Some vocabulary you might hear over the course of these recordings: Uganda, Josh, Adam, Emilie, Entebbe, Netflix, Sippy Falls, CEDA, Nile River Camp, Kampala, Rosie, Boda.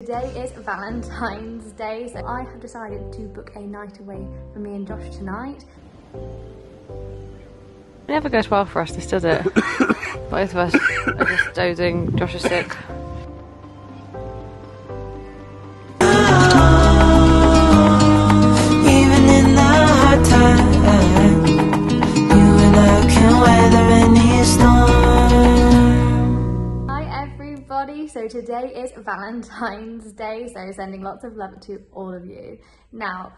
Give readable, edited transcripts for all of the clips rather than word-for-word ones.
Today is Valentine's Day, so I have decided to book a night away for me and Josh tonight. It never goes well for us, this does it? Both of us are just dozing, Josh is sick. So today is Valentine's Day, so sending lots of love to all of you. Now,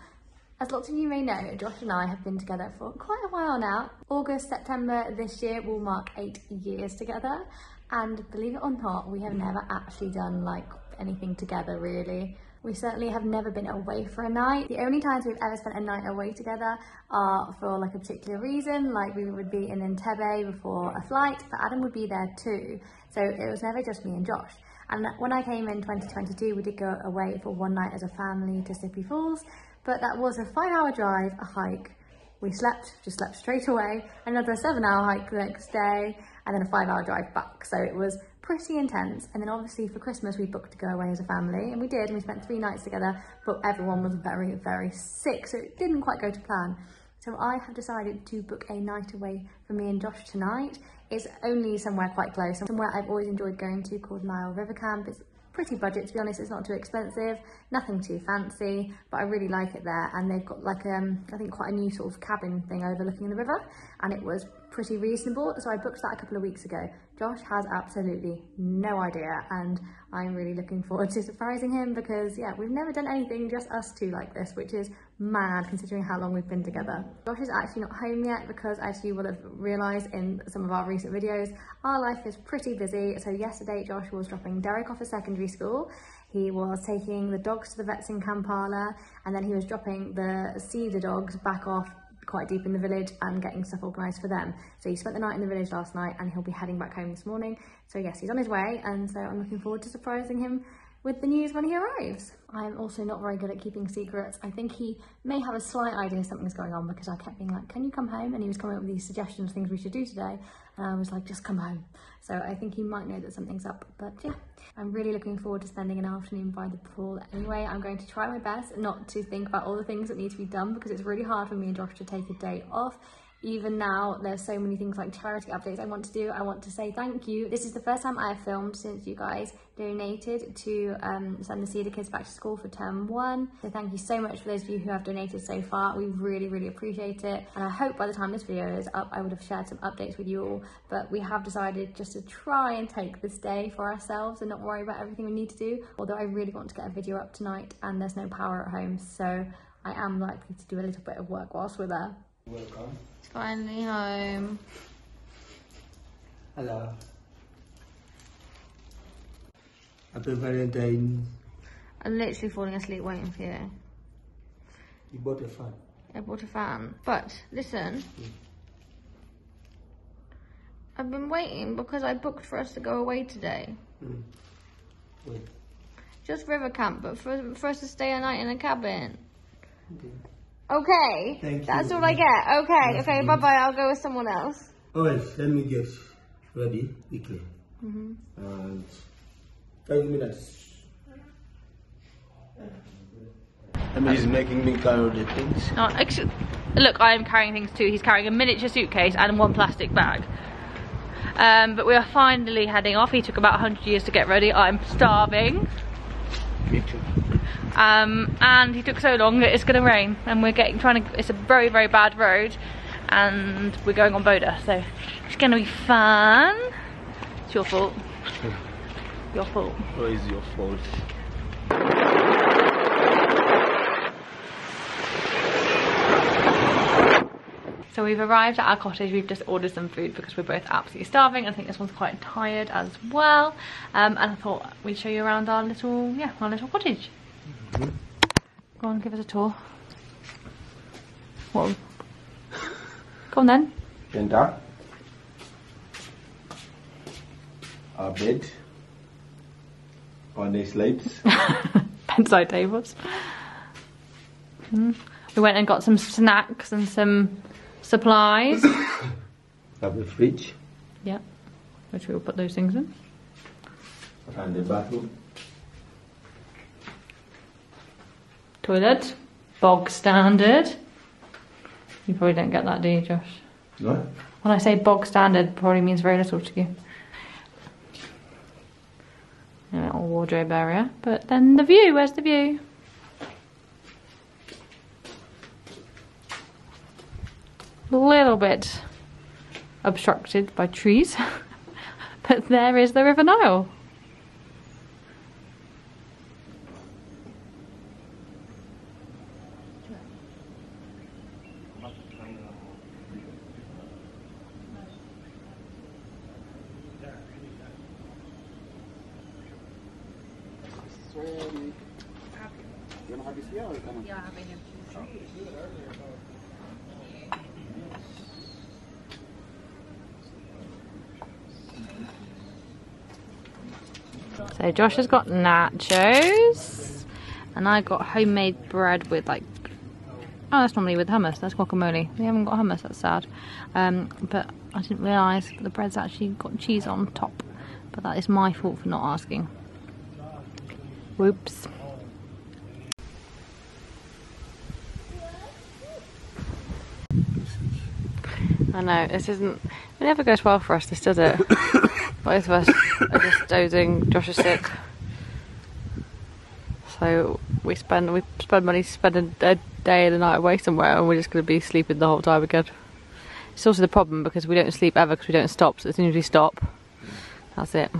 as lots of you may know, Josh and I have been together for quite a while now. August, September this year will mark 8 years together, and believe it or not, we have never actually done like anything together really. We certainly have never been away for a night. The only times we've ever spent a night away together are for like a particular reason, like we would be in Entebbe before a flight, but Adam would be there too. So it was never just me and Josh. And when I came in 2022, we did go away for one night as a family to Sippy Falls, but that was a 5-hour drive, a hike. We slept, just slept straight away, another 7-hour hike the next day, and then a 5-hour drive back. So it was pretty intense. And then obviously for Christmas we booked to go away as a family, and we did, and we spent 3 nights together, but everyone was very, very sick, so it didn't quite go to plan. So I have decided to book a night away for me and Josh tonight. It's only somewhere quite close, somewhere I've always enjoyed going to called Nile River Camp. It's pretty budget, to be honest. It's not too expensive, nothing too fancy, but I really like it there, and they've got like I think quite a new sort of cabin thing overlooking the river, and it was pretty reasonable, so I booked that a couple of weeks ago. Josh has absolutely no idea, and I'm really looking forward to surprising him, because yeah, we've never done anything just us two like this, which is mad considering how long we've been together. Josh is actually not home yet, because as you will have realised in some of our recent videos, our life is pretty busy. So yesterday Josh was dropping Derek off at secondary school, he was taking the dogs to the vets in Kampala, and then he was dropping the CEDA dogs back off quite deep in the village and getting stuff organised for them. So he spent the night in the village last night, and he'll be heading back home this morning. So yes, he's on his way, and so I'm looking forward to surprising him with the news when he arrives. I'm also not very good at keeping secrets. I think he may have a slight idea something's going on, because I kept being like, can you come home? And he was coming up with these suggestions, things we should do today. And I was like, just come home. So I think he might know that something's up, but yeah. I'm really looking forward to spending an afternoon by the pool. Anyway, I'm going to try my best not to think about all the things that need to be done, because it's really hard for me and Josh to take a day off. Even now, there's so many things like charity updates I want to do. I want to say thank you. This is the first time I have filmed since you guys donated to send the CEDA kids back to school for term 1. So thank you so much for those of you who have donated so far. We really appreciate it. And I hope by the time this video is up, I would have shared some updates with you all. But we have decided just to try and take this day for ourselves and not worry about everything we need to do. Although I really want to get a video up tonight, and there's no power at home. So I am likely to do a little bit of work whilst we're there. Welcome. Finally home. Hello. Happy Valentine's. I'm literally falling asleep waiting for you. You bought a fan. I bought a fan. But listen, I've been waiting because I booked for us to go away today. Wait. Just river camp, but for us to stay a night in a cabin. Okay. Okay, thank that's you. All I get. Okay, okay, bye-bye, I'll go with someone else. Alright, let me get ready quickly. And 5 minutes. He's making me carry all the things. Oh, actually, look, I am carrying things too. He's carrying a miniature suitcase and 1 plastic bag. But we are finally heading off. He took about 100 years to get ready. I'm starving. Me too. And he took so long that it's gonna rain, and we're it's a very, very bad road, and we're going on Boda, so it's gonna be fun. It's your fault. Your fault. Oh, it's your fault. So we've arrived at our cottage, we've just ordered some food because we're both absolutely starving. I think this one's quite tired as well. And I thought we'd show you around our little, yeah, our little cottage. Go on, give us a tour. What? Go on then. Gender. Our bed. Our nice lights. Bedside tables. We went and got some snacks and some supplies. Have the fridge. Yeah, which we will put those things in. And the bathroom. toilet, bog standard. You probably don't get that, do you, Josh? No. When I say bog standard, it probably means very little to you. A little wardrobe area, but then the view. Where's the view? A little bit obstructed by trees, but there is the River Nile. So Josh has got nachos, and I got homemade bread with like, oh, that's normally with hummus, that's guacamole. We haven't got hummus, that's sad. But I didn't realise the bread's actually got cheese on top, but that is my fault for not asking. Whoops. I know, this isn't, it never goes well for us, this does it? Both of us are just dozing, Josh is sick. So we spend a day and a night away somewhere, and we're just going to be sleeping the whole time again. It's also the problem because we don't sleep ever because we don't stop, so as soon as we stop, that's it.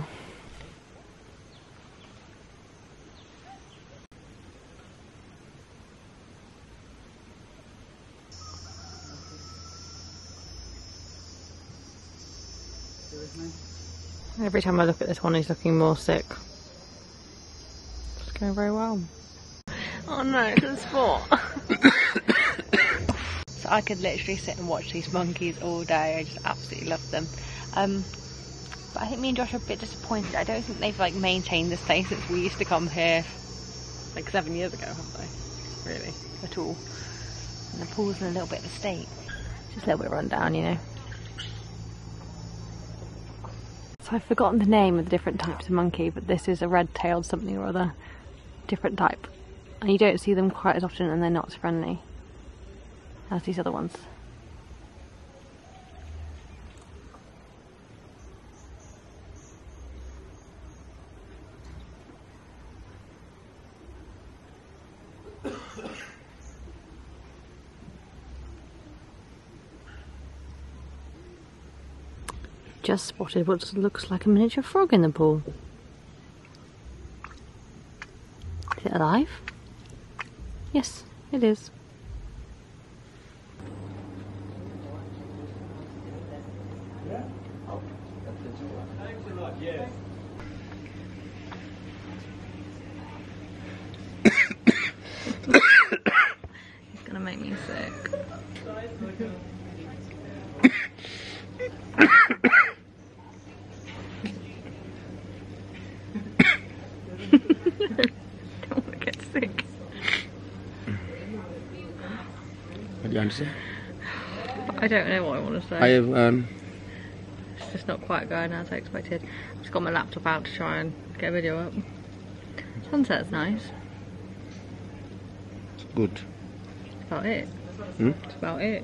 Every time I look at this one, he's looking more sick. It's going very well. Oh no, it's a sport. So I could literally sit and watch these monkeys all day. I just absolutely love them. But I think me and Josh are a bit disappointed. I don't think they've like maintained this place since we used to come here like 7 years ago, haven't they? Really? At all. And the pool's in a little bit of a state. Just a little bit run down, you know. I've forgotten the name of the different types of monkey, but this is a red-tailed something or other, different type, and you don't see them quite as often, and they're not as friendly as these other ones. Just spotted what looks like a miniature frog in the pool. Is it alive? Yes, it is. It's gonna make me sick. I don't know what I want to say. I have, it's just not quite going as I expected. I've just got my laptop out to try and get a video up. Sunset's nice. It's good. That's about it. Hmm? That's about it.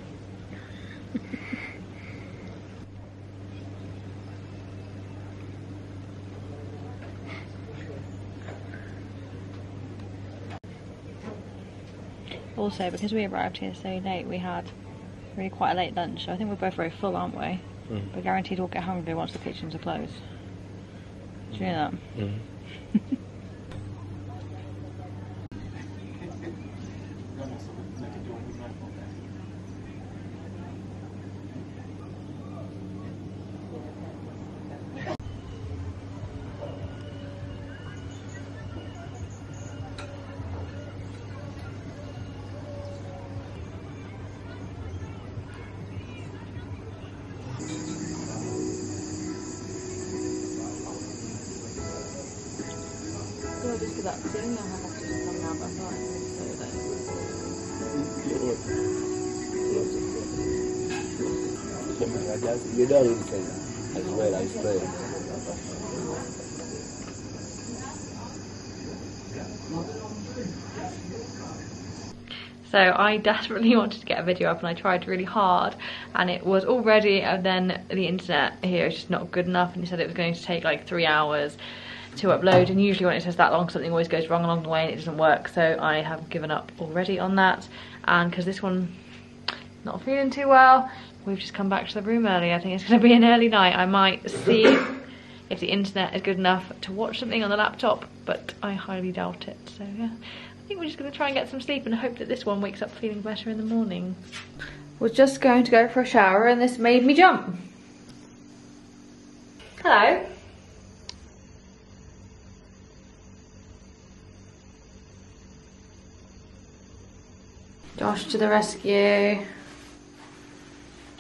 Also, because we arrived here so late, we had really quite a late lunch, so I think we're both very full, aren't we? Mm. We're guaranteed we'll get hungry once the kitchens are closed. Do you know that? Mm. You don't even say that. As well, I spray. So I desperately wanted to get a video up and I tried really hard and it was all ready, and then the internet here is just not good enough, and it said it was going to take like 3 hours to upload, and usually when it says that long something always goes wrong along the way and it doesn't work, so I have given up already on that. And because this one not feeling too well, we've just come back to the room early. I think it's going to be an early night. I might see if the internet is good enough to watch something on the laptop, but I highly doubt it. So yeah, I think we're just going to try and get some sleep and hope that this one wakes up feeling better in the morning. We're just going to go for a shower and this made me jump. Hello. Josh to the rescue.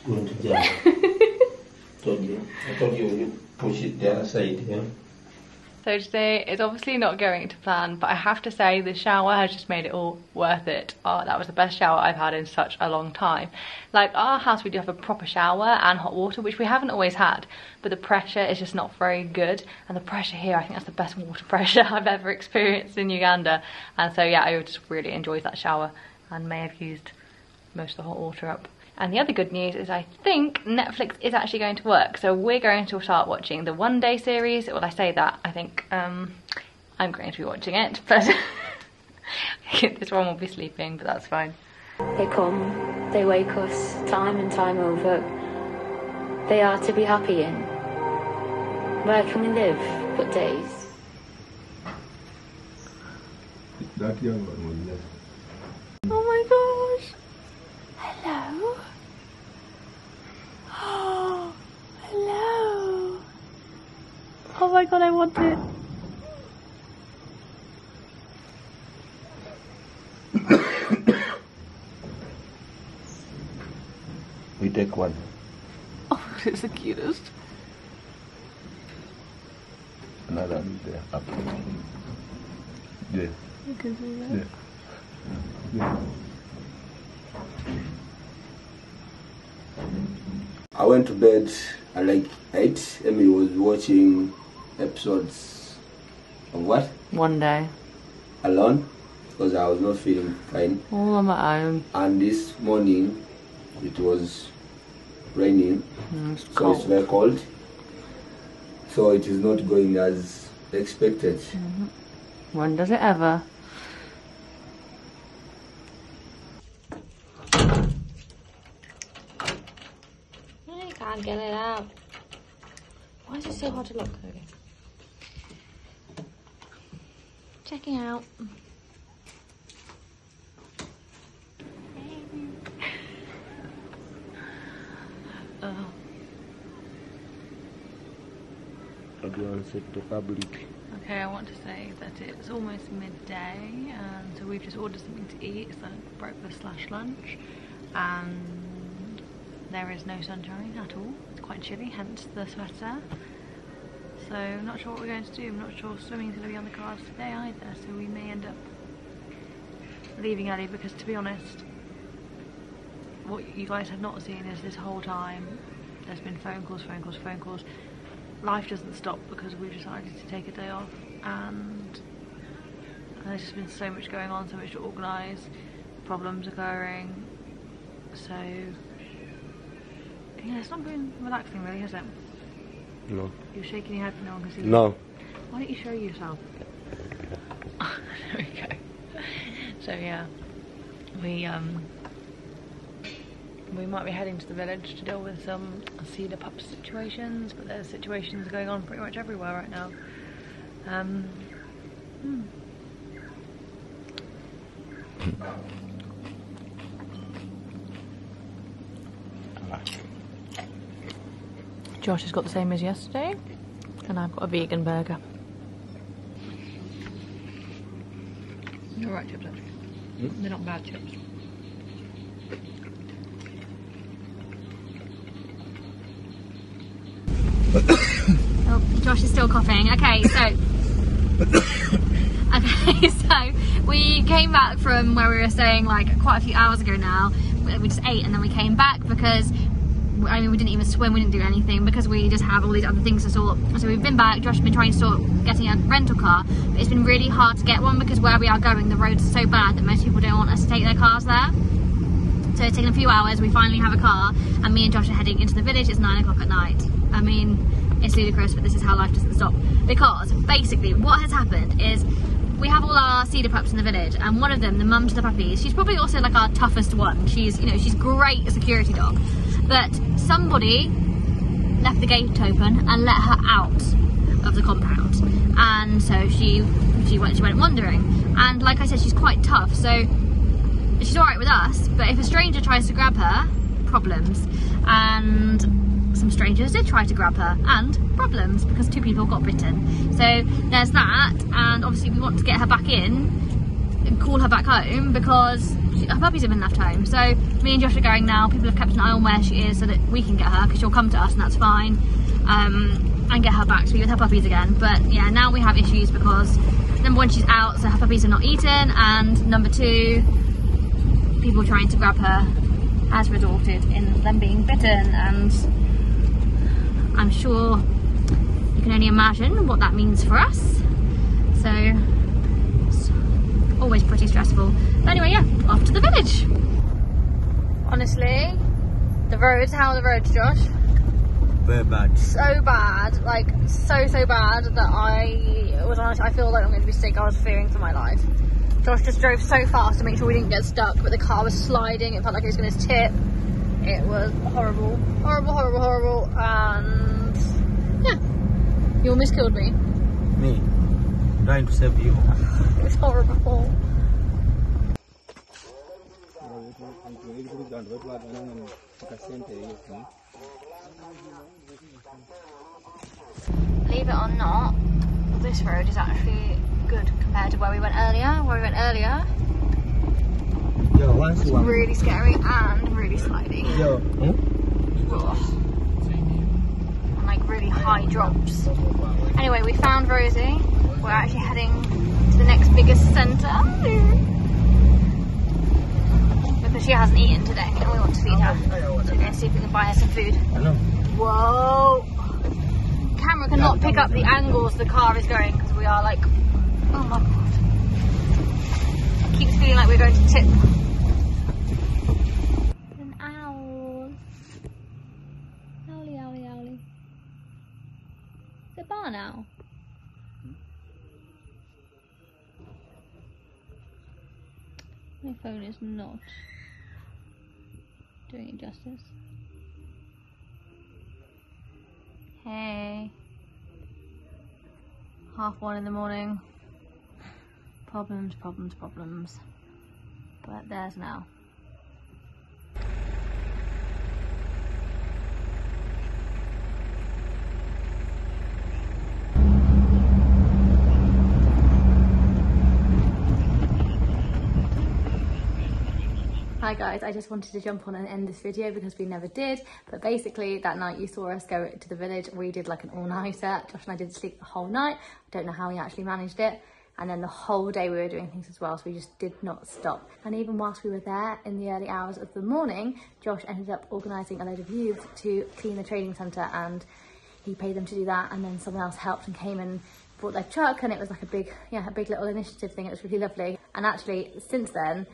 Going to jump. I told you push it the other side, yeah? So today is obviously not going to plan, but I have to say the shower has just made it all worth it. Oh, that was the best shower I've had in such a long time. Like, our house, we do have a proper shower and hot water, which we haven't always had, but the pressure is just not very good, and the pressure here, I think that's the best water pressure I've ever experienced in Uganda. And so yeah, I just really enjoyed that shower and may have used most of the hot water up. And the other good news is I think Netflix is actually going to work. So we're going to start watching the One Day series. Well, I say that, I think I'm going to be watching it, but this one will be sleeping, but that's fine. They come, they wake us time and time over. They are to be happy in. Where can we live but days? That young one was left. Oh my gosh! Hello? Oh, hello! Oh my god, I want it! We take one. Oh, it's the cutest. Another there, up there. You can do that. There. Yeah. I went to bed at like 8. Emily was watching episodes of what? One Day. Alone, because I was not feeling fine. All on my own. And this morning it was raining, so cold. It's very cold. So it is not going as expected. When does it ever? Get it out. Why is it so hard to lock? Okay. Checking out. Oh. Okay, I want to say that it's almost midday, so we've just ordered something to eat. It's like breakfast/lunch, and there is no sunshine at all. It's quite chilly, hence the sweater. So I'm not sure what we're going to do. I'm not sure swimming's going to be on the cards today either, so we may end up leaving early, because to be honest, what you guys have not seen is this whole time there's been phone calls, phone calls, phone calls. Life doesn't stop because we've decided to take a day off, and there's just been so much going on, so much to organise, problems occurring, so yeah, it's not been relaxing really, has it? No. You're shaking your head for no one can see you. No. Why don't you show yourself? There we go. So yeah, we might be heading to the village to deal with some CEDA pup situations, but there's situations going on pretty much everywhere right now. Josh has got the same as yesterday, and I've got a vegan burger. They're alright chips actually. They're not bad chips. Oh, Josh is still coughing. Okay, so... Okay, so we came back from where we were staying like quite a few hours ago now. We just ate and then we came back because I mean, we didn't even swim, we didn't do anything because we just have all these other things to sort. So we've been back, Josh has been trying to sort getting a rental car, but it's been really hard to get one because where we are going, the roads are so bad that most people don't want us to take their cars there. So it's taken a few hours, we finally have a car, and me and Josh are heading into the village. It's 9 o'clock at night. I mean, it's ludicrous, but this is how life doesn't stop. Because basically what has happened is we have all our CEDA pups in the village, and one of them, the mum to the puppies, she's probably also like our toughest one. She's, you know, she's great, a security dog. But somebody left the gate open and let her out of the compound, and so she went wandering. And like I said, she's quite tough, so she's all right with us, but if a stranger tries to grab her, problems. And some strangers did try to grab her, and problems, because two people got bitten. So there's that, and obviously we want to get her back in and call her back home because her puppies have been left home. So me and Josh are going now. People have kept an eye on where she is so that we can get her, because she'll come to us and that's fine, and get her back to be with her puppies again. But yeah, now we have issues because number one, she's out, so her puppies are not eaten, and number two, people trying to grab her has resulted in them being bitten, and I'm sure you can only imagine what that means for us. So it's always pretty stressful. But anyway, yeah, off to the village. Honestly, the roads, how are the roads, Josh? They're bad. So bad, like so bad that I feel like I'm going to be sick. I was fearing for my life. Josh just drove so fast to make sure we didn't get stuck, but the car was sliding. It felt like it was going to tip. It was horrible, horrible, horrible, horrible, and yeah, you almost killed me. Me? Trying to save you. It was horrible. Believe it or not, this road is actually good compared to where we went earlier. It's really scary and really sliding. Yeah. And like really high drops. Anyway, we found Rosie. We're actually heading to the next biggest centre because she hasn't eaten today and we want to feed her. So we're going to see if we can buy her some food. Whoa! The camera cannot pick up the angles the car is going because we are like, oh my god. It keeps feeling like we're going to tip. Now. My phone is not doing it justice. Hey. 1:30 in the morning. Problems. But there's now. Hi guys, I just wanted to jump on and end this video because we never did, but basically that night you saw us go to the village, we did like an all-nighter. Josh and I didn't sleep the whole night. I don't know how we actually managed it. And then the whole day we were doing things as well, so we just did not stop. And even whilst we were there in the early hours of the morning, Josh ended up organising a load of youths to clean the trading centre, and he paid them to do that, and then someone else helped and came and brought their truck, and it was like a big little initiative thing. It was really lovely. And actually since then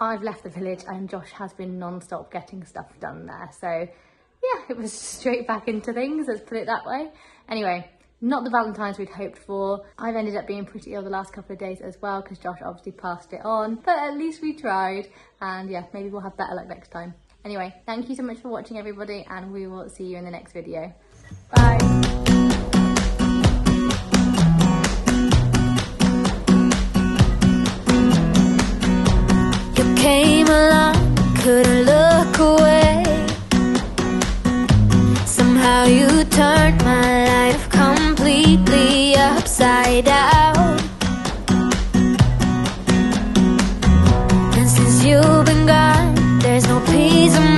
I've left the village and Josh has been non-stop getting stuff done there. So yeah, it was straight back into things, let's put it that way. Anyway, not the Valentine's we'd hoped for. I've ended up being pretty ill the last couple of days as well because Josh obviously passed it on, but at least we tried. And yeah, maybe we'll have better luck next time. Anyway, thank you so much for watching everybody, and we will see you in the next video. Bye. Came along, couldn't look away. Somehow you turned my life completely upside down. And since you've been gone, there's no peace of mind.